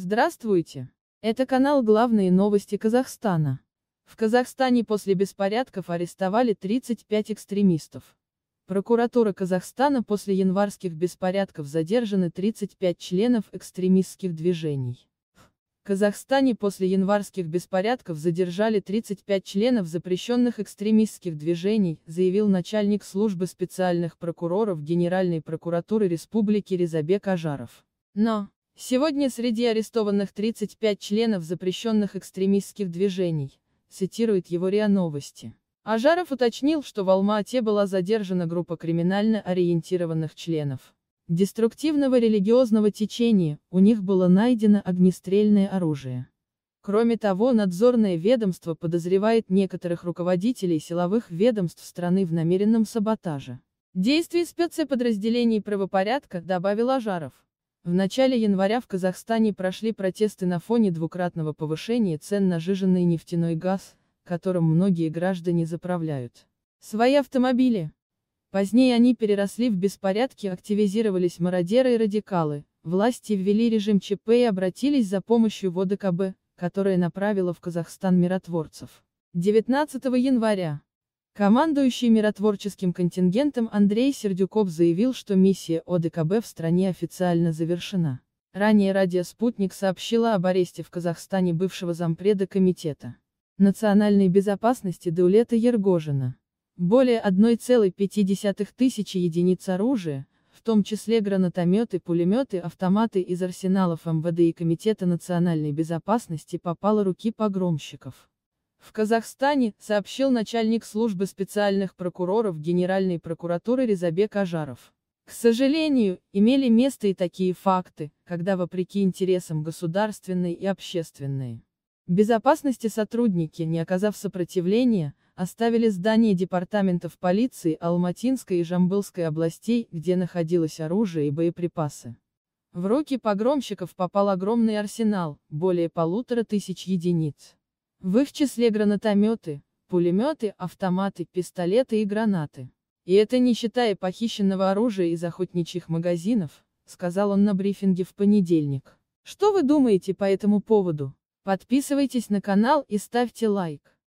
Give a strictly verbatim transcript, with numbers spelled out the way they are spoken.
Здравствуйте! Это канал «Главные новости Казахстана». В Казахстане после беспорядков арестовали тридцать пять экстремистов. Прокуратура Казахстана: после январских беспорядков задержаны тридцать пять членов экстремистских движений. В Казахстане после январских беспорядков задержали тридцать пять членов запрещенных экстремистских движений, заявил начальник службы специальных прокуроров Генеральной прокуратуры Республики Резабе Ажаров. Но сегодня среди арестованных тридцать пять членов запрещенных экстремистских движений, цитирует его РИА Новости. Ажаров уточнил, что в Алма-Ате была задержана группа криминально ориентированных членов деструктивного религиозного течения, у них было найдено огнестрельное оружие. Кроме того, надзорное ведомство подозревает некоторых руководителей силовых ведомств страны в намеренном саботаже действий спецподразделений правопорядка, добавил Ажаров. В начале января в Казахстане прошли протесты на фоне двукратного повышения цен на жиженный нефтяной газ, которым многие граждане заправляют свои автомобили. Позднее они переросли в беспорядки, активизировались мародеры и радикалы, власти ввели режим ЧП и обратились за помощью в О Д К Б, которая направила в Казахстан миротворцев. девятнадцатого января. Командующий миротворческим контингентом Андрей Сердюков заявил, что миссия О Д К Б в стране официально завершена. Ранее радио «Спутник» сообщила об аресте в Казахстане бывшего зампреда комитета национальной безопасности Даулета Ергожина. Более одной целой пяти десятых тысячи единиц оружия, в том числе гранатометы, пулеметы, автоматы из арсеналов М В Д и Комитета национальной безопасности, попало в руки погромщиков. В Казахстане, сообщил начальник службы специальных прокуроров Генеральной прокуратуры Резабе Ажаров. К сожалению, имели место и такие факты, когда вопреки интересам государственной и общественной безопасности сотрудники, не оказав сопротивления, оставили здание департаментов полиции Алматинской и Жамбылской областей, где находилось оружие и боеприпасы. В руки погромщиков попал огромный арсенал, более полутора тысяч единиц. В их числе гранатометы, пулеметы, автоматы, пистолеты и гранаты. И это не считая похищенного оружия из охотничьих магазинов, сказал он на брифинге в понедельник. Что вы думаете по этому поводу? Подписывайтесь на канал и ставьте лайк.